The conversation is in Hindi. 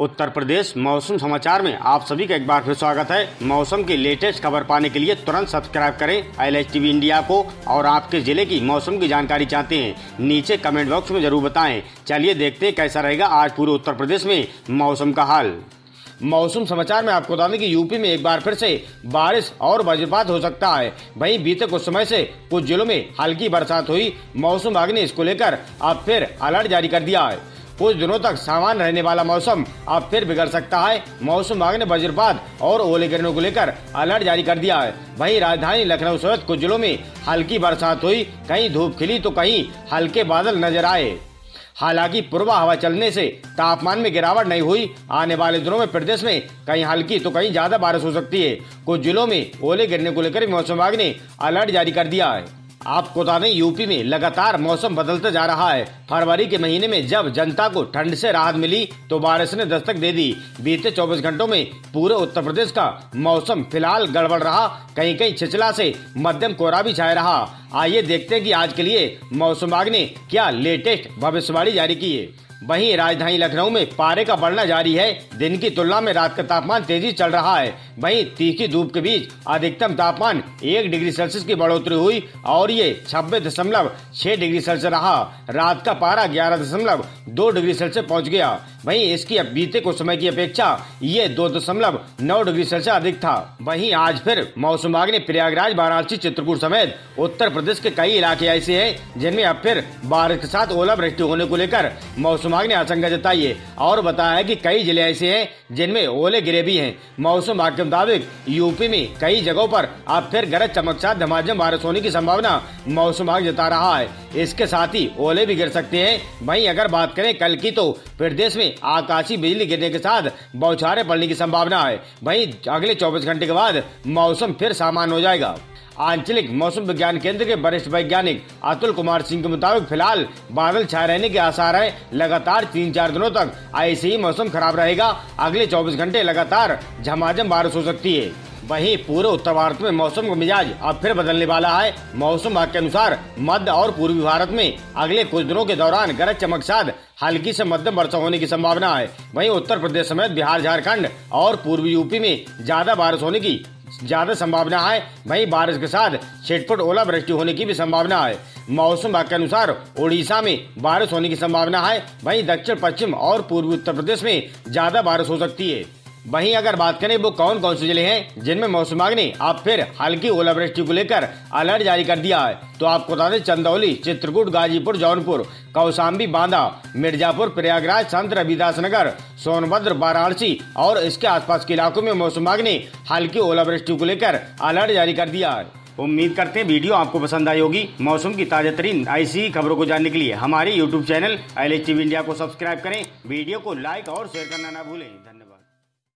उत्तर प्रदेश मौसम समाचार में आप सभी का एक बार फिर स्वागत है। मौसम की लेटेस्ट खबर पाने के लिए तुरंत सब्सक्राइब करें LH TV इंडिया को। और आपके जिले की मौसम की जानकारी चाहते हैं नीचे कमेंट बॉक्स में जरूर बताएं। चलिए देखते हैं कैसा रहेगा आज पूरे उत्तर प्रदेश में मौसम का हाल। मौसम समाचार में आपको बता दें कि यूपी में एक बार फिर से बारिश और वज्रपात हो सकता है। वहीं बीते कुछ समय से कुछ जिलों में हल्की बरसात हुई। मौसम विभाग ने इसको लेकर अब फिर अलर्ट जारी कर दिया है। कुछ दिनों तक सामान्य रहने वाला मौसम अब फिर बिगड़ सकता है। मौसम विभाग ने वज्रपात और ओले गिरने को लेकर अलर्ट जारी कर दिया है। वहीं राजधानी लखनऊ समेत कुछ जिलों में हल्की बरसात हुई, कहीं धूप खिली तो कहीं हल्के बादल नजर आए। हालांकि पूर्वा हवा चलने से तापमान में गिरावट नहीं हुई। आने वाले दिनों में प्रदेश में कहीं हल्की तो कहीं ज्यादा बारिश हो सकती है। कुछ जिलों में ओले गिरने को लेकर मौसम विभाग ने अलर्ट जारी कर दिया है। आपको बता दें यूपी में लगातार मौसम बदलता जा रहा है। फरवरी के महीने में जब जनता को ठंड से राहत मिली तो बारिश ने दस्तक दे दी। बीते 24 घंटों में पूरे उत्तर प्रदेश का मौसम फिलहाल गड़बड़ रहा, कहीं कहीं छिछला से मध्यम कोहरा भी छाया रहा। आइए देखते हैं कि आज के लिए मौसम विभाग ने क्या लेटेस्ट भविष्यवाणी जारी की है। वहीं राजधानी लखनऊ में पारे का बढ़ना जारी है। दिन की तुलना में रात का तापमान तेजी चल रहा है। वहीं तीखी धूप के बीच अधिकतम तापमान 1 डिग्री सेल्सियस की बढ़ोतरी हुई और ये 26.6 डिग्री सेल्सियस रहा। रात का पारा 11.2 डिग्री सेल्सियस पहुंच गया। वहीं इसकी बीते कुछ समय की अपेक्षा ये 2.9 डिग्री सेल्सियस अधिक था। वहीं आज फिर मौसम विभाग ने प्रयागराज, वाराणसी, चित्रकूट समेत उत्तर प्रदेश के कई इलाके ऐसे है जिनमें अब फिर बारिश के साथ ओलावृष्टि होने को लेकर मौसम विभाग ने आशंका जताई है और बताया है कि कई जिले ऐसे हैं जिनमें ओले गिरे भी हैं। मौसम विभाग के मुताबिक यूपी में कई जगहों पर अब फिर गरज चमक साथ धमाधम बारिश होने की संभावना मौसम विभाग जता रहा है। इसके साथ ही ओले भी गिर सकते हैं। वहीं अगर बात करें कल की तो प्रदेश में आकाशीय बिजली गिरने के साथ बौछारें पड़ने की संभावना है। वहीं अगले 24 घंटे के बाद मौसम फिर सामान्य हो जाएगा। आंचलिक मौसम विज्ञान केंद्र के वरिष्ठ वैज्ञानिक अतुल कुमार सिंह के मुताबिक फिलहाल बादल छाए रहने के आसार है। लगातार 3-4 दिनों तक ऐसे ही मौसम खराब रहेगा। अगले 24 घंटे लगातार झमाझम बारिश हो सकती है। वहीं पूरे उत्तर भारत में मौसम का मिजाज अब फिर बदलने वाला है। मौसम विभाग के अनुसार मध्य और पूर्वी भारत में अगले कुछ दिनों के दौरान गरज चमक साथ हल्की से मध्यम वर्षा होने की संभावना है। वहीं उत्तर प्रदेश समेत बिहार, झारखंड और पूर्वी यूपी में ज्यादा बारिश होने की ज्यादा संभावना है। वहीं बारिश के साथ छिटपुट ओलावृष्टि होने की भी संभावना है। मौसम विभाग के अनुसार ओडिशा में बारिश होने की संभावना है। वहीं दक्षिण पश्चिम और पूर्वी उत्तर प्रदेश में ज्यादा बारिश हो सकती है। वहीं अगर बात करें वो कौन कौन से जिले हैं जिनमें मौसम विभाग ने अब फिर हल्की ओलावृष्टि को लेकर अलर्ट जारी कर दिया है तो आपको बता दें चंदौली, चित्रकूट, गाजीपुर, जौनपुर, कौशाम्बी, बांदा, मिर्जापुर, प्रयागराज, संत रविदास नगर, सोनभद्र, वाराणसी और इसके आसपास के इलाकों में मौसम विभाग ने हल्की ओलावृष्टि को लेकर अलर्ट जारी कर दिया है। उम्मीद करते हैं वीडियो आपको पसंद आई होगी। मौसम की ताजा तरीन ऐसी खबरों को जानने के लिए हमारे YouTube channel LH TV India को सब्सक्राइब करें। वीडियो को लाइक और शेयर करना ना भूलें। धन्यवाद।